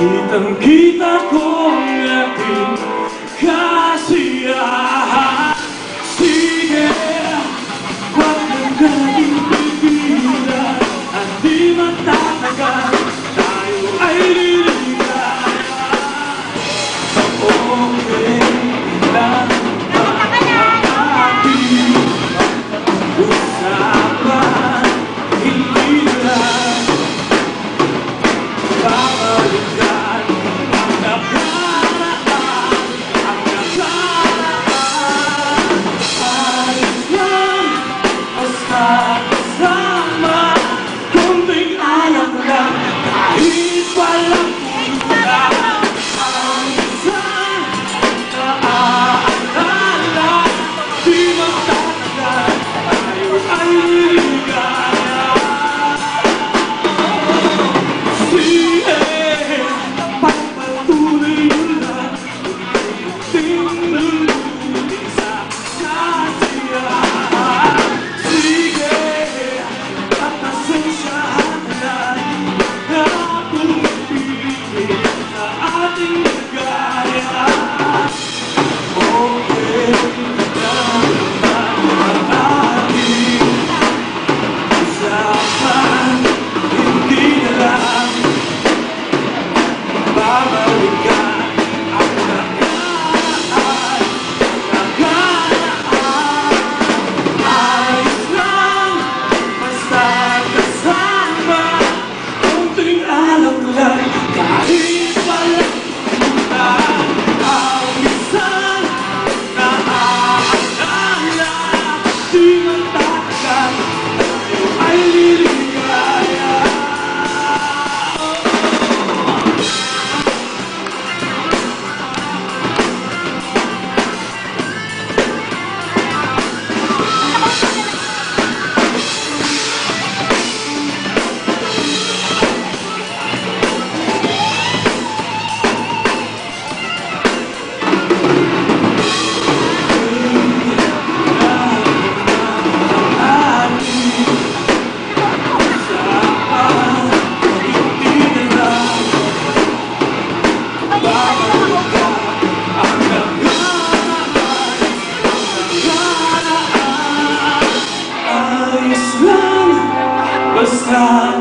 Quita con el fin, casi sigue cuando hay vida, anima tanga, hay vida, porque la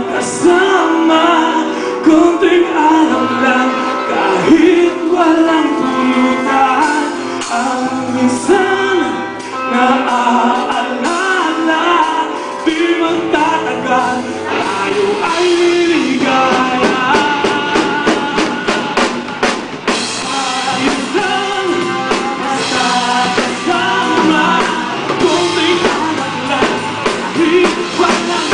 kasama konting araw lang, kahit walang pulutan, ang minsan naaalala, di magtatagal, tayo ay liligaya. Minsan basta kasama konting araw lang, kahit walang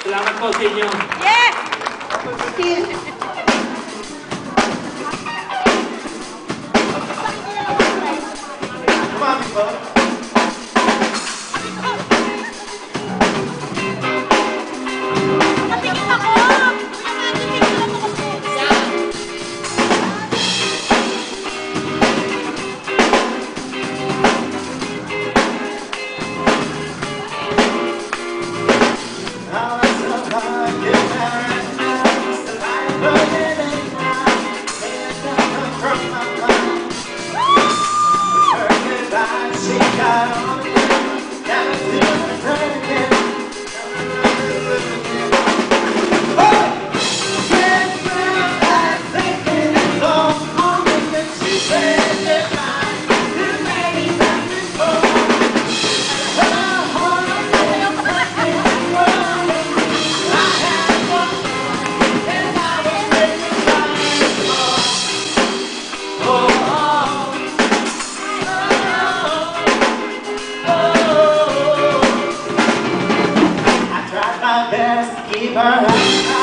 salamat po sa inyo. Yes! Kumami ba? From my mind, with her good eyes, my best giver.